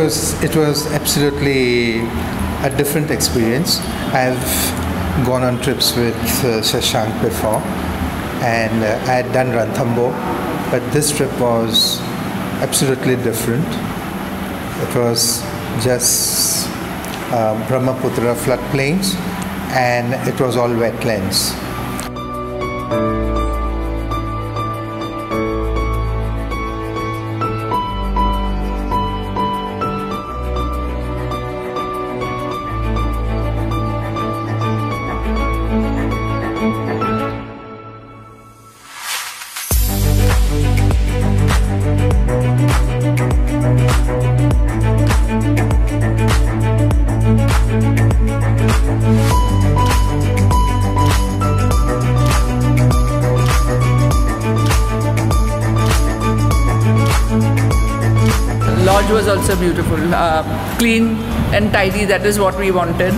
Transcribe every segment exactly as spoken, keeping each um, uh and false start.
It was, it was absolutely a different experience. I've gone on trips with uh, Shashank before, and uh, I had done Ranthambore, but this trip was absolutely different. It was just uh, Brahmaputra floodplains, and it was all wetlands. Lodge was also beautiful, uh, clean and tidy. That is what we wanted.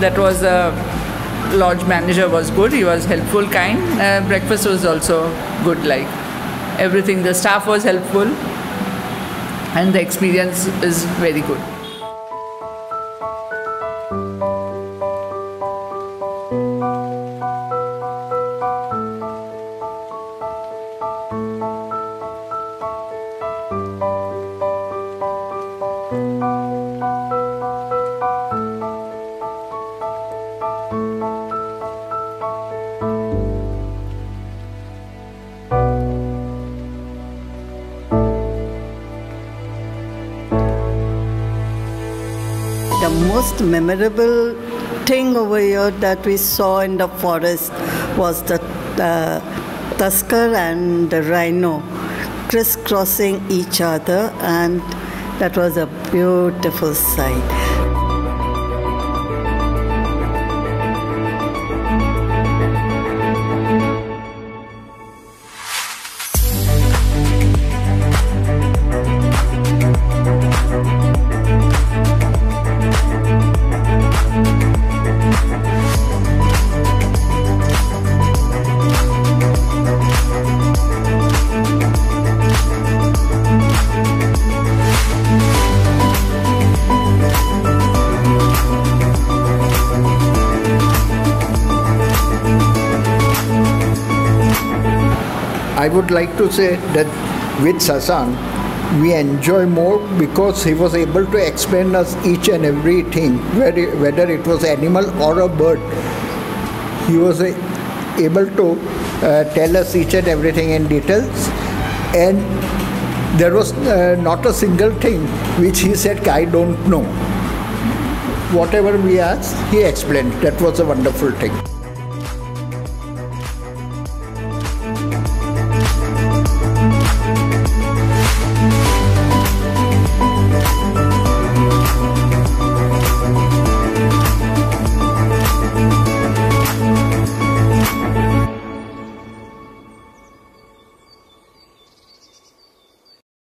That was the uh, lodge manager was good. He was helpful, kind. Uh, breakfast was also good. Like everything, the staff was helpful, and the experience is very good. The most memorable thing over here that we saw in the forest was the uh, tusker and the rhino crisscrossing each other, and that was a beautiful sight. I would like to say that with Shashank, we enjoy more because he was able to explain us each and everything, whether it was animal or a bird. He was able to uh, tell us each and everything in details, and there was uh, not a single thing which he said, I don't know. Whatever we asked, he explained. That was a wonderful thing.